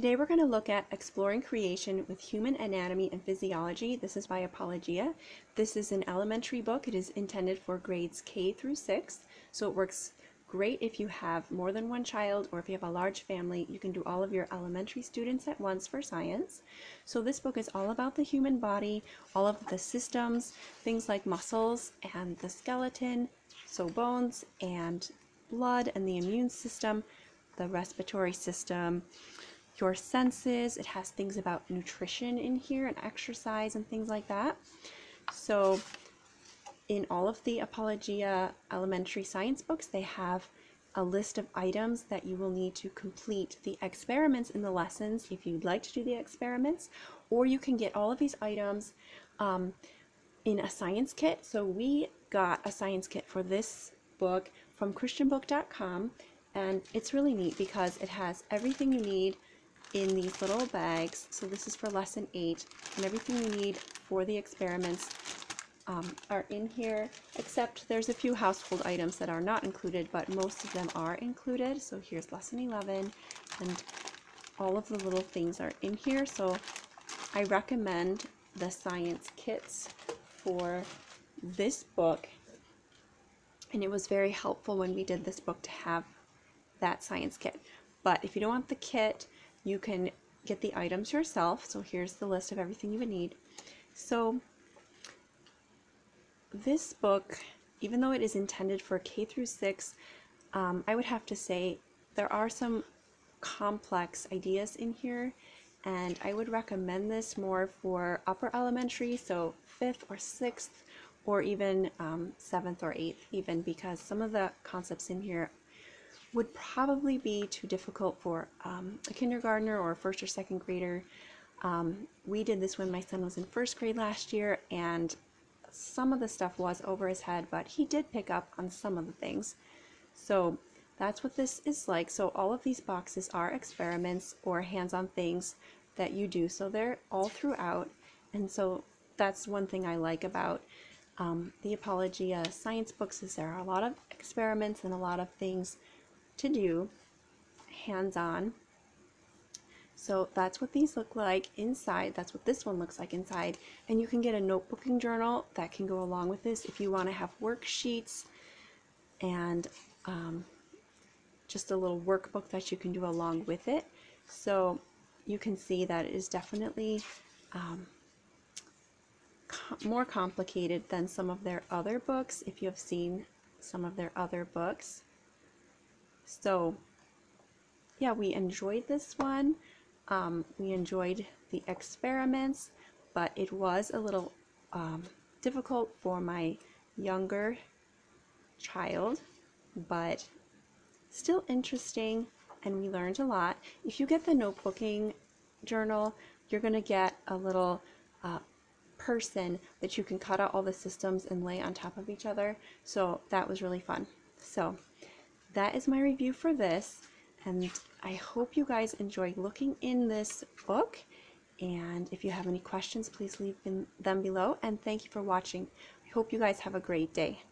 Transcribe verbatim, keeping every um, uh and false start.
Today we're going to look at Exploring Creation with Human Anatomy and Physiology. This is by Apologia. This is an elementary book. It is intended for grades K through six, so it works great if you have more than one child, or if you have a large family, you can do all of your elementary students at once for science. So this book is all about the human body, all of the systems, things like muscles and the skeleton, so bones and blood and the immune system, the respiratory system, your senses. It has things about nutrition in here and exercise and things like that. So in all of the Apologia elementary science books, they have a list of items that you will need to complete the experiments in the lessons if you'd like to do the experiments, or you can get all of these items um, in a science kit. So we got a science kit for this book from Christian book dot com, and it's really neat because it has everything you need in these little bags. So this is for lesson eight, and everything you need for the experiments um, are in here, except there's a few household items that are not included, but most of them are included. So here's lesson eleven, and all of the little things are in here. So I recommend the science kits for this book, and it was very helpful when we did this book to have that science kit. But if you don't want the kit, you can get the items yourself. So here's the list of everything you would need. So this book, even though it is intended for K through six, um, I would have to say there are some complex ideas in here, and I would recommend this more for upper elementary, so fifth or sixth, or even um, seventh or eighth even, because some of the concepts in here would probably be too difficult for um, a kindergartner or a first or second grader. Um, we did this when my son was in first grade last year, and some of the stuff was over his head, but he did pick up on some of the things. So that's what this is like. So all of these boxes are experiments or hands-on things that you do, so they're all throughout. And so that's one thing I like about um, the Apologia science books, is there are a lot of experiments and a lot of things to do hands-on. So that's what these look like inside. That's what this one looks like inside. And you can get a notebook and journal that can go along with this if you want to have worksheets and um, just a little workbook that you can do along with it. So you can see that it is definitely um, com more complicated than some of their other books, if you have seen some of their other books. So yeah, we enjoyed this one. Um, we enjoyed the experiments, but it was a little um, difficult for my younger child, but still interesting, and we learned a lot. If you get the notebooking journal, you're going to get a little uh, person that you can cut out all the systems and lay on top of each other. So that was really fun. So that is my review for this, and I hope you guys enjoyed looking in this book, and if you have any questions, please leave them below, and thank you for watching. I hope you guys have a great day.